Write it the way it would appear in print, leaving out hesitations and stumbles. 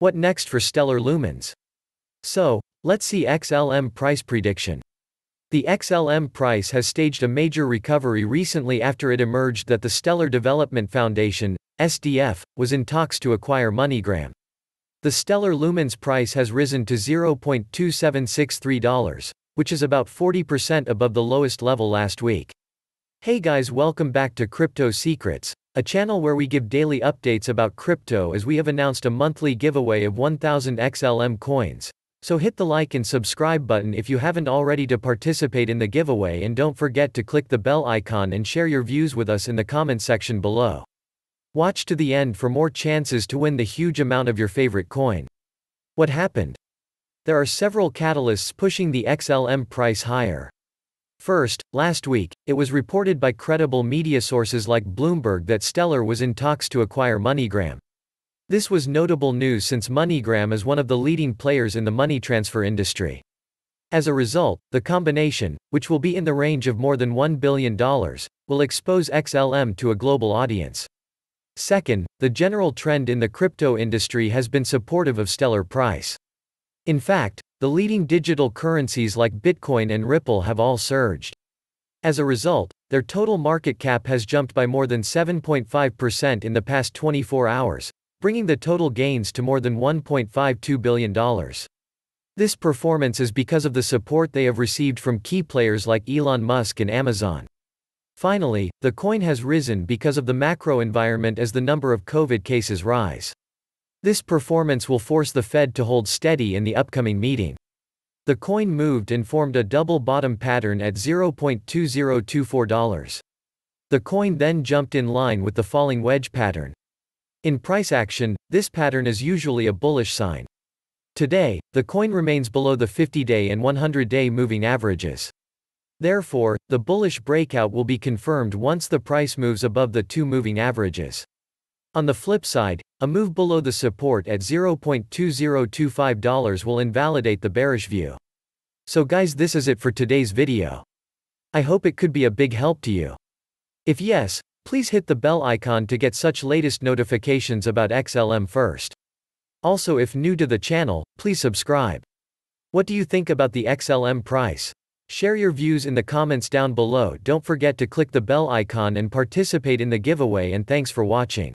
What next for Stellar Lumens? So, let's see XLM price prediction. The XLM price has staged a major recovery recently after it emerged that the Stellar Development Foundation, SDF, was in talks to acquire MoneyGram. The Stellar Lumens price has risen to $0.2763, which is about 40% above the lowest level last week. Hey guys, welcome back to Crypto Secrets, a channel where we give daily updates about crypto, as we have announced a monthly giveaway of 1000 XLM coins. So hit the like and subscribe button if you haven't already to participate in the giveaway, and don't forget to click the bell icon and share your views with us in the comment section below. Watch to the end for more chances to win the huge amount of your favorite coin. What happened? There are several catalysts pushing the XLM price higher. First, last week, it was reported by credible media sources like Bloomberg that Stellar was in talks to acquire MoneyGram. This was notable news since MoneyGram is one of the leading players in the money transfer industry. As a result, the combination, which will be in the range of more than $1 billion, will expose XLM to a global audience. Second, the general trend in the crypto industry has been supportive of Stellar price. In fact, the leading digital currencies like Bitcoin and Ripple have all surged. As a result, their total market cap has jumped by more than 7.5% in the past 24 hours, bringing the total gains to more than $1.52 billion. This performance is because of the support they have received from key players like Elon Musk and Amazon. Finally, the coin has risen because of the macro environment as the number of COVID cases rise. This performance will force the Fed to hold steady in the upcoming meeting. The coin moved and formed a double bottom pattern at $0.2024. The coin then jumped in line with the falling wedge pattern. In price action, this pattern is usually a bullish sign. Today, the coin remains below the 50-day and 100-day moving averages. Therefore, the bullish breakout will be confirmed once the price moves above the two moving averages. On the flip side, a move below the support at $0.2025 will invalidate the bearish view. So guys, this is it for today's video. I hope it could be a big help to you. If yes, please hit the bell icon to get such latest notifications about XLM first. Also, if new to the channel, please subscribe. What do you think about the XLM price? Share your views in the comments down below. Don't forget to click the bell icon and participate in the giveaway, and thanks for watching.